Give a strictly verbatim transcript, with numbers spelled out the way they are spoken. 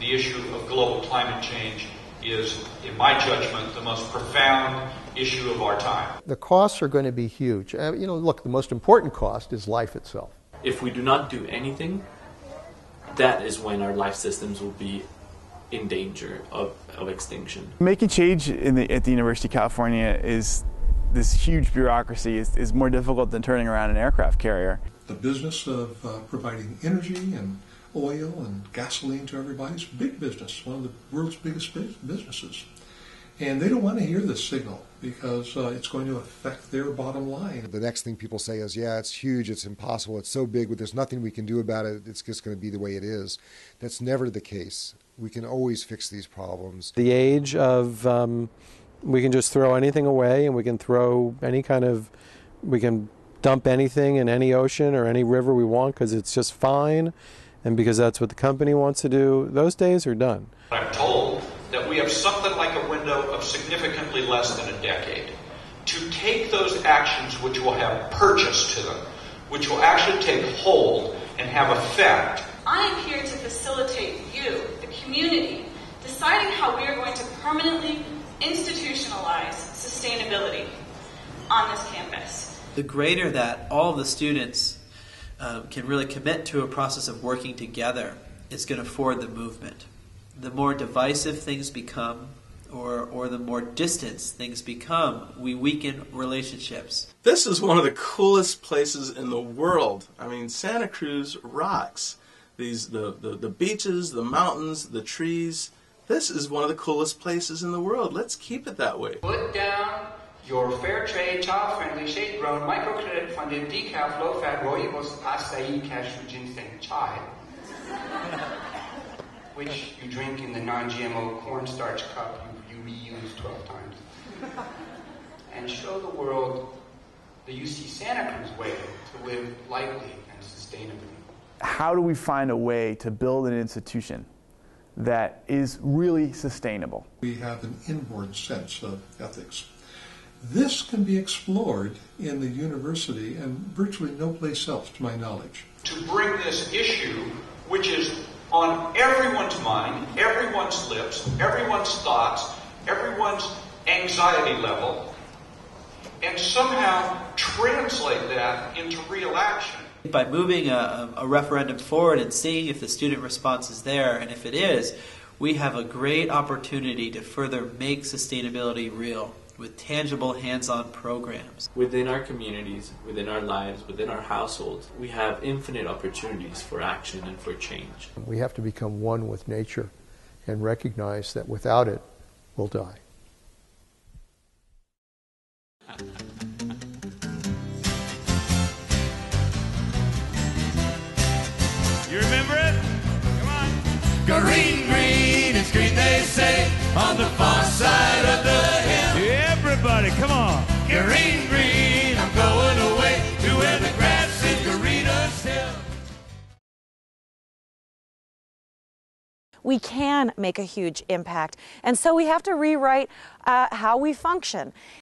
the issue of global climate change is, in my judgment, the most profound issue of our time. The costs are going to be huge. Uh, you know, look, the most important cost is life itself. If we do not do anything, that is when our life systems will be in danger of, of extinction. Making change in the, at the University of California is this huge bureaucracy is, is more difficult than turning around an aircraft carrier. The business of uh, providing energy and oil and gasoline to everybody's big business, one of the world's biggest businesses. And they don't want to hear this signal because uh, it's going to affect their bottom line. The next thing people say is, yeah, it's huge, it's impossible, it's so big, but there's nothing we can do about it, it's just going to be the way it is. That's never the case. We can always fix these problems. The age of, um, we can just throw anything away and we can throw any kind of, we can dump anything in any ocean or any river we want because it's just fine. And because that's what the company wants to do, those days are done. I'm told that we have something like a window of significantly less than a decade to take those actions which will have purchase to them, which will actually take hold and have effect. I am here to facilitate you, the community, deciding how we are going to permanently institutionalize sustainability on this campus. The greater that all the students Uh, can really commit to a process of working together, it's going to forward the movement. The more divisive things become, or, or the more distant things become, we weaken relationships. This is one of the coolest places in the world. I mean, Santa Cruz rocks. These, the, the, the beaches, the mountains, the trees. This is one of the coolest places in the world. Let's keep it that way. Put down your fair trade, child-friendly, shade-grown, microcredit-funded, decaf, low-fat, royables, acai, cashew, ginseng, chai, which you drink in the non-G M O cornstarch cup you, you reuse twelve times, and show the world the U C Santa Cruz way to live lightly and sustainably. How do we find a way to build an institution that is really sustainable? We have an inward sense of ethics. This can be explored in the university and virtually no place else, to my knowledge. To bring this issue, which is on everyone's mind, everyone's lips, everyone's thoughts, everyone's anxiety level, and somehow translate that into real action. By moving a, a referendum forward and seeing if the student response is there, and if it is, we have a great opportunity to further make sustainability real, with tangible hands-on programs. Within our communities, within our lives, within our households, we have infinite opportunities for action and for change. We have to become one with nature and recognize that without it, we'll die. You remember it? Come on. Green, green, it's green they say, on the far side of the hill. Everybody, come on. Green, green, I'm going away to where the grass is greener still. We can make a huge impact, and so we have to rewrite uh, how we function.